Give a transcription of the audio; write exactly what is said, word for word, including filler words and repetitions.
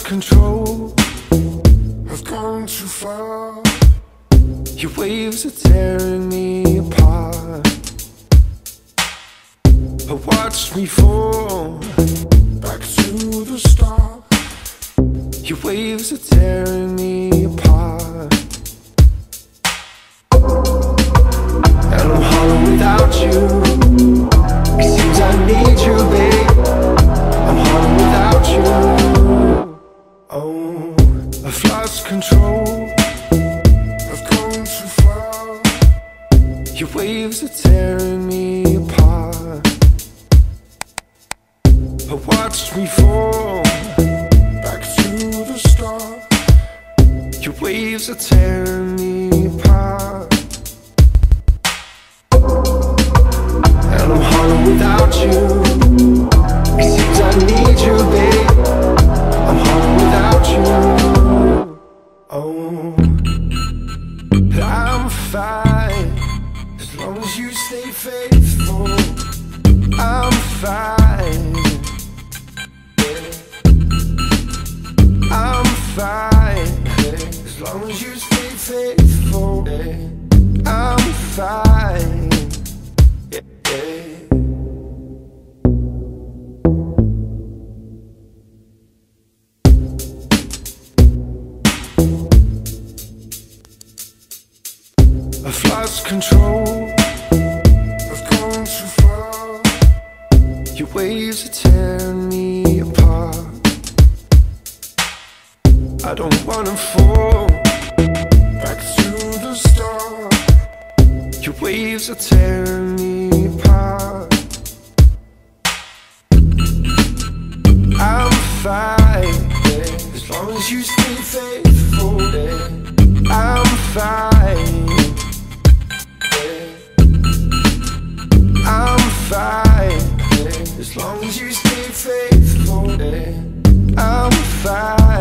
lost control, I've gone too far. Your waves are tearing me apart. Watch me fall back to the start. Your waves are tearing me apart. And I'm hollow without you. It seems I need you, babe. I'm hollow without you. Oh, I've lost control. I've gone too far. Your waves are tearing me apart. Watch me fall back to the start. Your waves are tearing me apart. And I'm hollow without you. It seems I need you, babe. I'm hollow without you. Oh, I'm fine as long as you stay faithful. I'm fine. I'm fine as long as you stay faithful. I'm fine. I've lost control. I've gone too far. Your waves are tearing me apart. I don't wanna fall back to the start. Your waves are tearing me apart. I'm fine as long as you stay faithful. I'm fine. I'm fine as long as you stay faithful. I'm fine.